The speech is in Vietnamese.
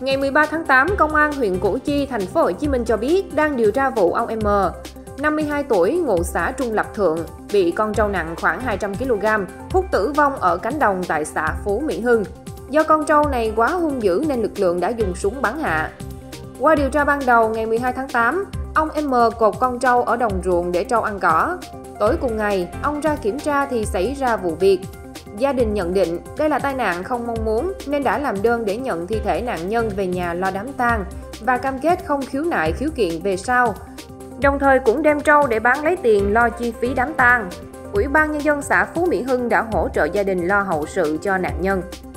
Ngày 13 tháng 8, Công an huyện Củ Chi, thành phố Hồ Chí Minh cho biết đang điều tra vụ ông M, 52 tuổi, ngụ xã Trung Lập Thượng, bị con trâu nặng khoảng 200 kg hút tử vong ở cánh đồng tại xã Phú Mỹ Hưng. Do con trâu này quá hung dữ nên lực lượng đã dùng súng bắn hạ. Qua điều tra ban đầu, ngày 12 tháng 8, ông M cột con trâu ở đồng ruộng để trâu ăn cỏ. Tối cùng ngày, ông ra kiểm tra thì xảy ra vụ việc. Gia đình nhận định đây là tai nạn không mong muốn nên đã làm đơn để nhận thi thể nạn nhân về nhà lo đám tang và cam kết không khiếu nại khiếu kiện về sau. Đồng thời cũng đem trâu để bán lấy tiền lo chi phí đám tang. Ủy ban nhân dân xã Phú Mỹ Hưng đã hỗ trợ gia đình lo hậu sự cho nạn nhân.